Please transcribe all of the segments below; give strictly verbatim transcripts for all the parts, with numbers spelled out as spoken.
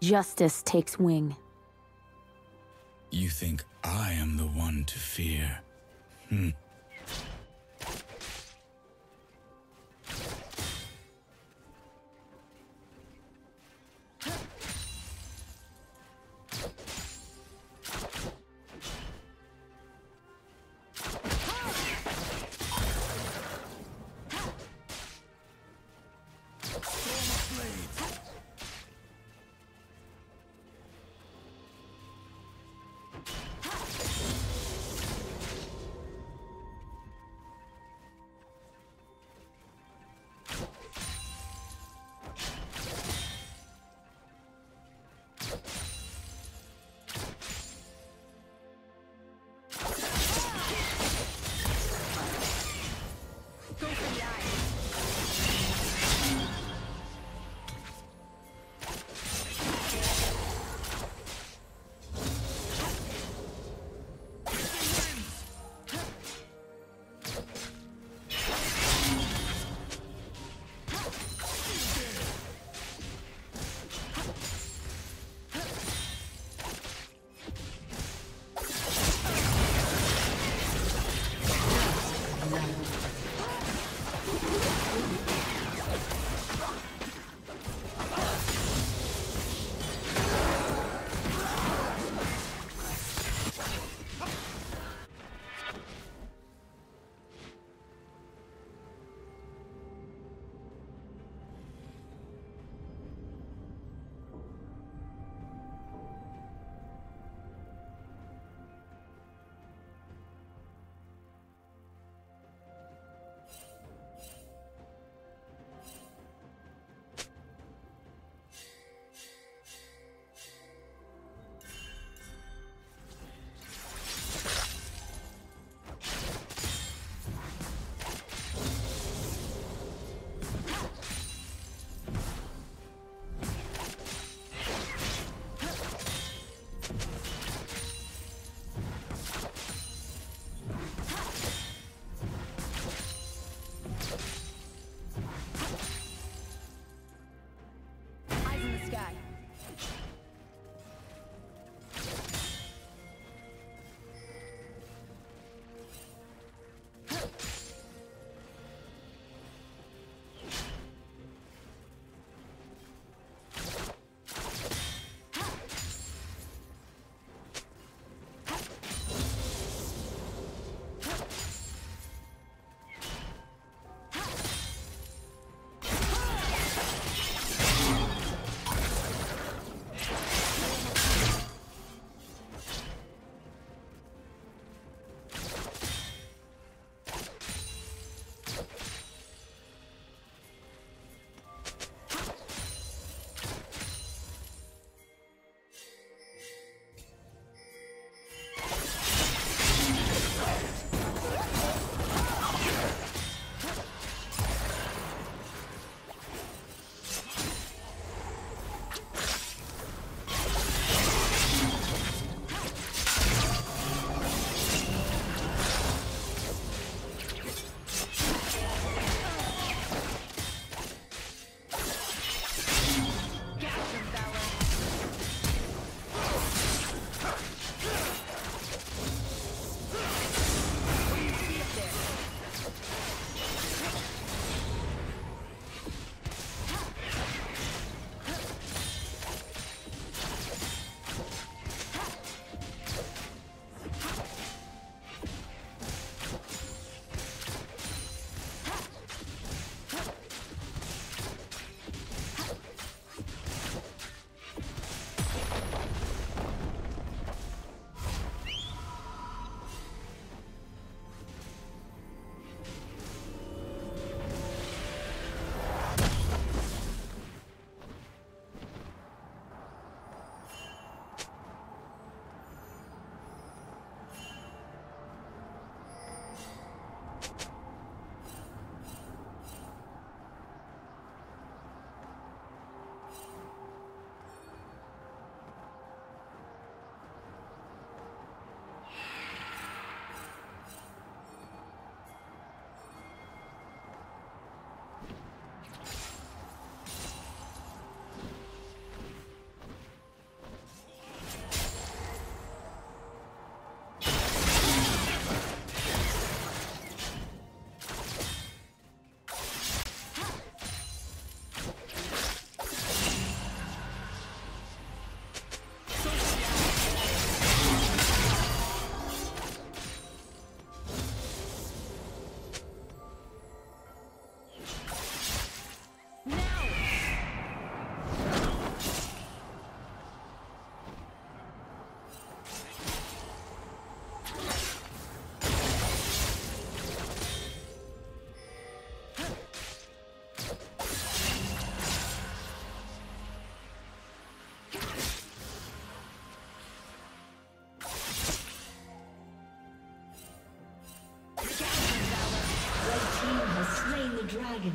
Justice takes wing. You think I am the one to fear? Hmm. dragon.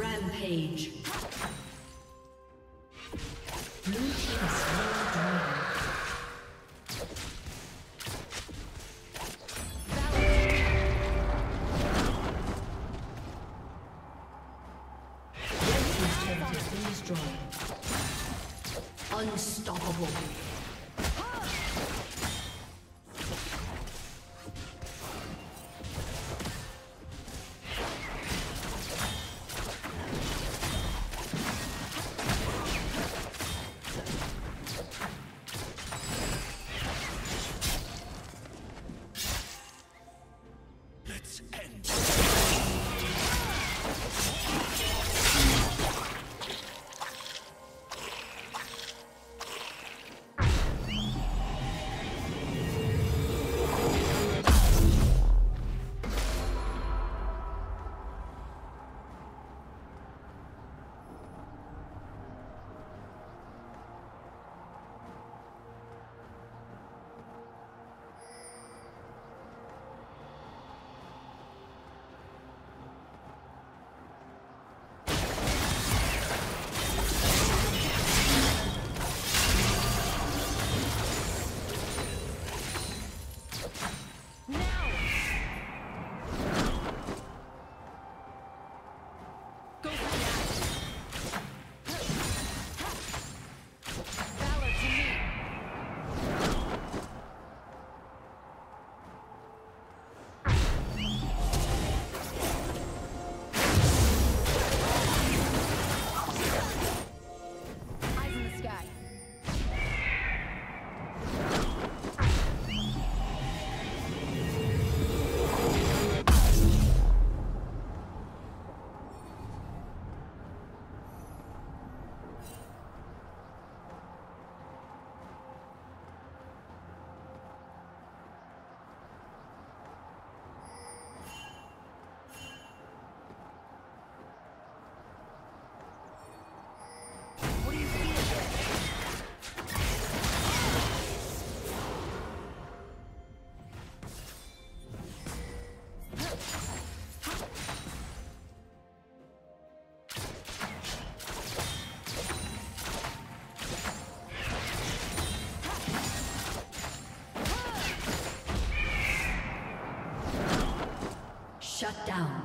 Rampage. Blue team's shut down.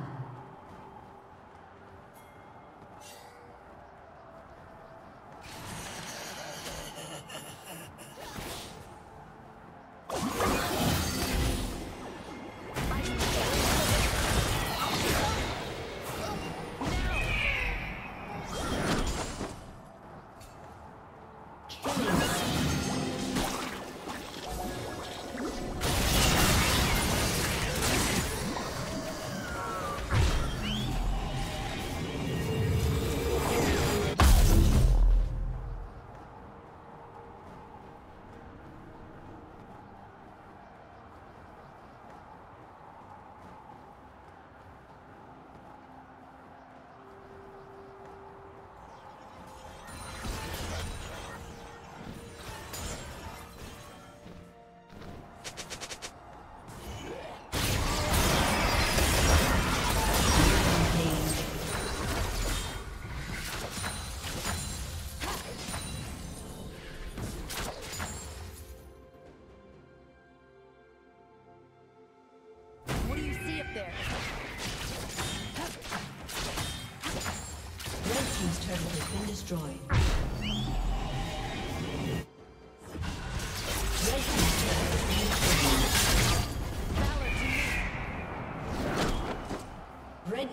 Red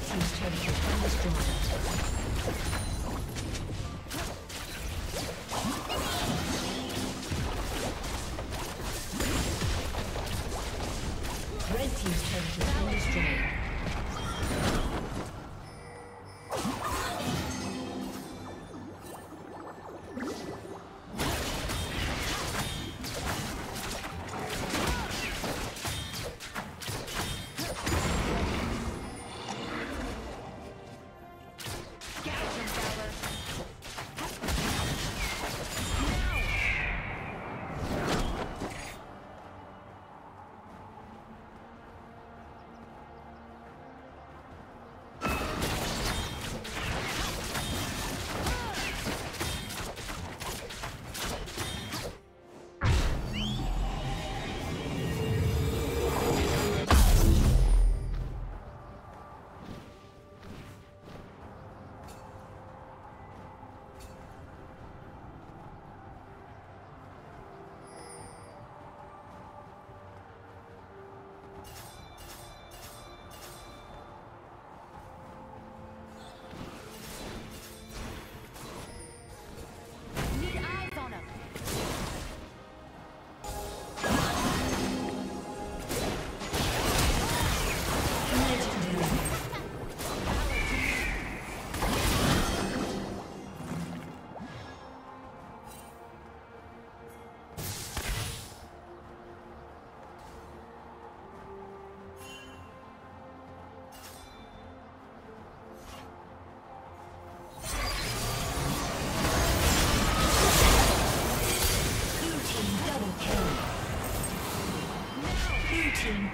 Red team's turret has been destroyed.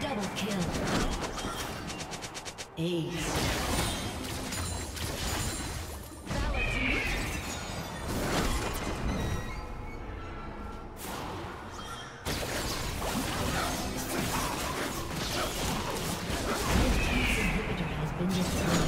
Double kill. Ace. This piece of inhibitor has been destroyed.